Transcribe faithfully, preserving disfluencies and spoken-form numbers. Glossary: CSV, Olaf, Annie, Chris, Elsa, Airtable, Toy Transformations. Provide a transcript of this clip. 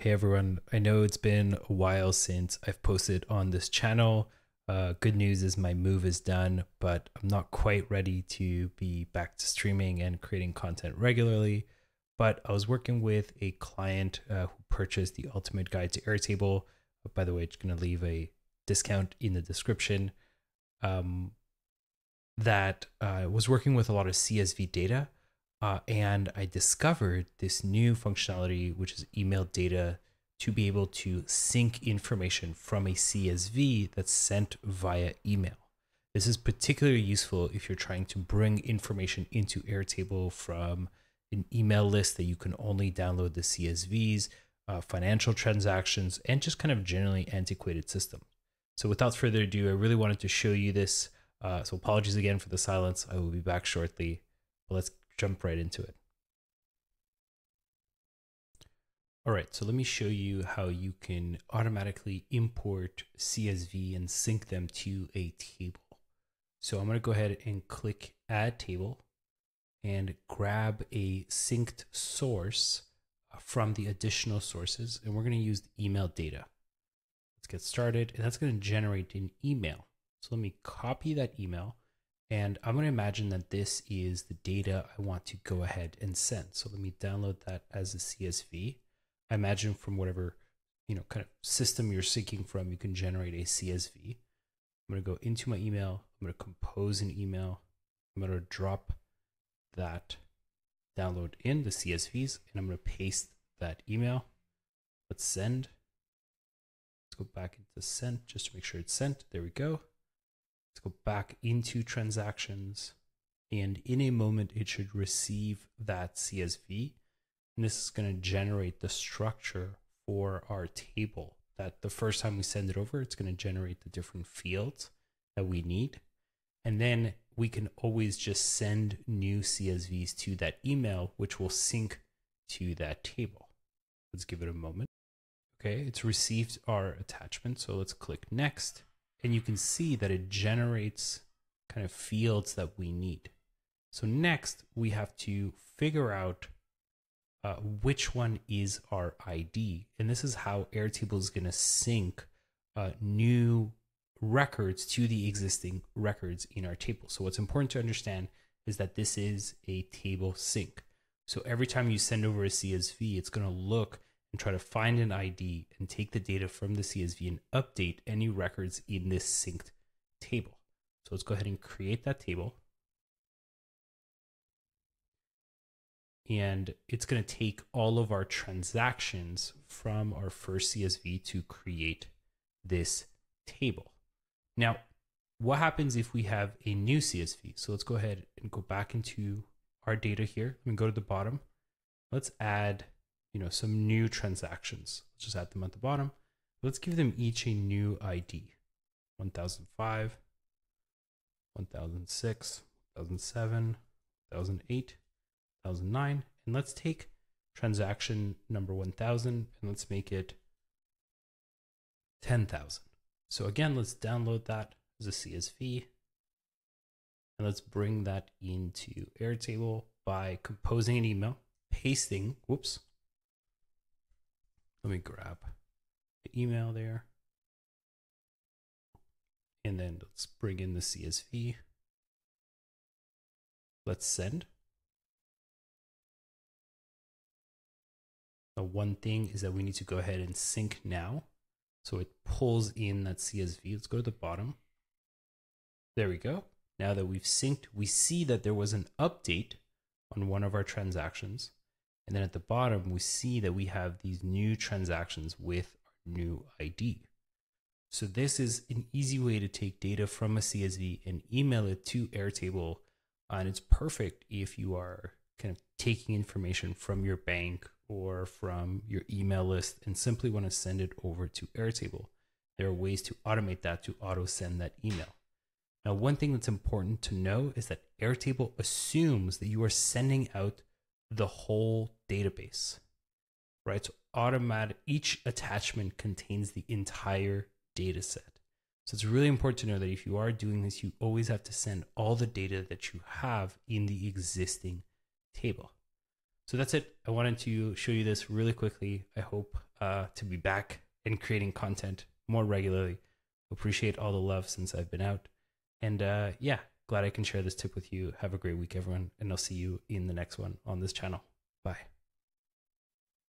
Hey everyone, I know it's been a while since I've posted on this channel. Uh, good news is my move is done, but I'm not quite ready to be back to streaming and creating content regularly. But I was working with a client uh, who purchased the Ultimate Guide to Airtable. By the way, it's going to leave a discount in the description. Um, that uh, was working with a lot of C S V data. Uh, and I discovered this new functionality, which is email data, to be able to sync information from a C S V that's sent via email. This is particularly useful if you're trying to bring information into Airtable from an email list that you can only download the C S Vs, uh, financial transactions, and just kind of generally antiquated systems. So without further ado, I really wanted to show you this. Uh, so apologies again for the silence. I will be back shortly, but let's jump right into it. All right, so let me show you how you can automatically import C S V and sync them to a table. So I'm going to go ahead and click Add Table and grab a synced source from the additional sources, and we're going to use the email data. Let's get started, and that's going to generate an email. So let me copy that email. And I'm going to imagine that this is the data I want to go ahead and send. So let me download that as a C S V. I imagine from whatever, you know, kind of system you're syncing from, you can generate a C S V. I'm going to go into my email. I'm going to compose an email. I'm going to drop that download in the C S Vs, and I'm going to paste that email. Let's send. Let's go back into sent just to make sure it's sent. There we go. Go back into transactions, and in a moment it should receive that C S V, and this is going to generate the structure for our table. That the first time we send it over, it's going to generate the different fields that we need, and then we can always just send new C S Vs to that email, which will sync to that table. Let's give it a moment. Okay, it's received our attachment, so let's click next. And you can see that it generates kind of fields that we need. So next we have to figure out uh, which one is our I D. And this is how Airtable is going to sync uh, new records to the existing records in our table. So what's important to understand is that this is a table sync. So every time you send over a C S V, it's going to look and try to find an I D and take the data from the C S V and update any records in this synced table. So let's go ahead and create that table. And it's going to take all of our transactions from our first C S V to create this table. Now, what happens if we have a new C S V? So let's go ahead and go back into our data here. Let me go to the bottom. Let's add you know, some new transactions. Let's just add them at the bottom. Let's give them each a new I D. one thousand five, one thousand six, one thousand seven, one thousand eight, one thousand nine. And let's take transaction number one thousand and let's make it ten thousand. So again, let's download that as a C S V. And let's bring that into Airtable by composing an email, pasting, whoops, let me grab the email there. And then let's bring in the C S V. Let's send. The one thing is that we need to go ahead and sync now. So it pulls in that C S V. Let's go to the bottom. There we go. Now that we've synced, we see that there was an update on one of our transactions. And then at the bottom, we see that we have these new transactions with our new I D. So this is an easy way to take data from a C S V and email it to Airtable. And it's perfect if you are kind of taking information from your bank or from your email list and simply want to send it over to Airtable. There are ways to automate that to auto send that email. Now, one thing that's important to know is that Airtable assumes that you are sending out the whole database, right? So automatic, each attachment contains the entire data set. So it's really important to know that if you are doing this, you always have to send all the data that you have in the existing table. So that's it. I wanted to show you this really quickly. I hope uh, to be back and creating content more regularly. Appreciate all the love since I've been out. And uh, yeah, glad I can share this tip with you. Have a great week, everyone. And I'll see you in the next one on this channel. Bye.